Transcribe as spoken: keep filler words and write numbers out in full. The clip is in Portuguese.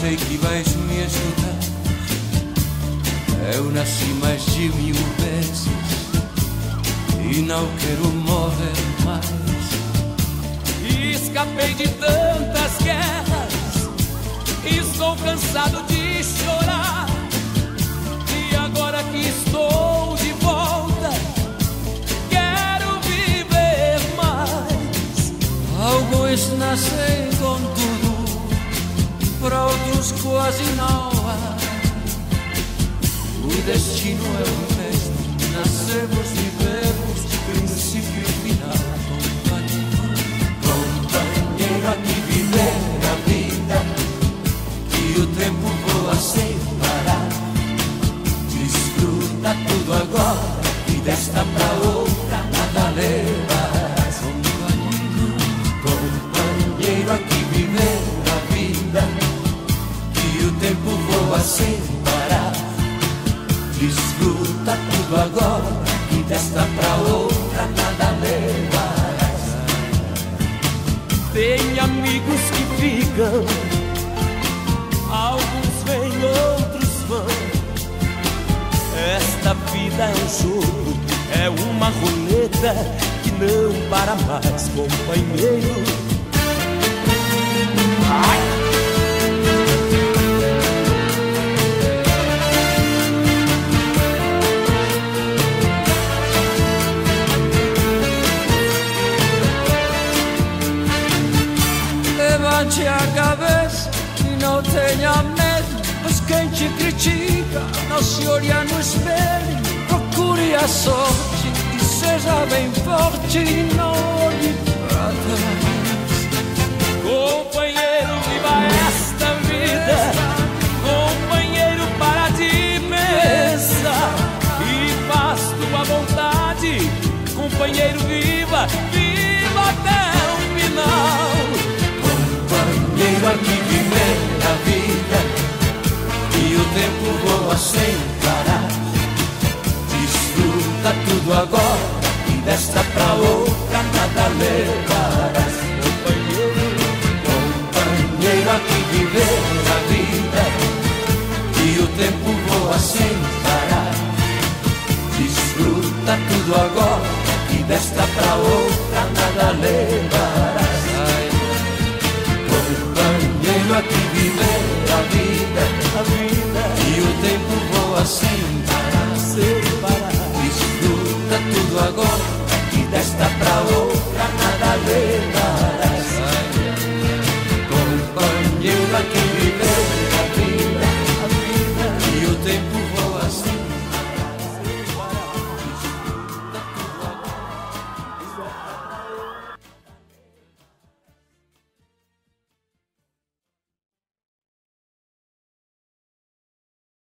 sei que vais me ajudar. Eu nasci mais de mil vezes e não quero morrer mais. E escapei de tantas guerras e estou cansado de chorar. E agora que estou de volta, quero viver mais. Alguns nascem com tudo, para outros quase não há. O destino é o mesmo, nascemos, vivemos, princípio e final. Companheiro, aqui viver a vida, e o tempo voa sem parar. Desfruta tudo agora, e desta pra outra nada levarás. Companheiro, aqui viver a vida, o tempo voa sem parar. Desfruta tudo agora, e desta pra outra nada levarás. Tem amigos que ficam, alguns vêm, outros vão. Esta vida é um jogo, é uma roleta que não para mais, companheiro. Ai. Levante a cabeça e não tenha medo, pois quem te critica não se olha no espelho. Procure a sorte e seja bem forte, e não olhe pra trás. Companheiro, viva esta vida, companheiro, para de mesa e faz tua vontade. Companheiro, viva, viva até o final. Companheiro, aqui viver a vida, e o tempo voa sem parar. Desfruta tudo agora, e desta pra outra nada levarás. Companheiro, aqui viver a vida, e o tempo voa sem parar. Desfruta tudo agora, e desta pra outra nada levarás. Companheiro, aqui viver a vida, a vida, e o tempo voa sem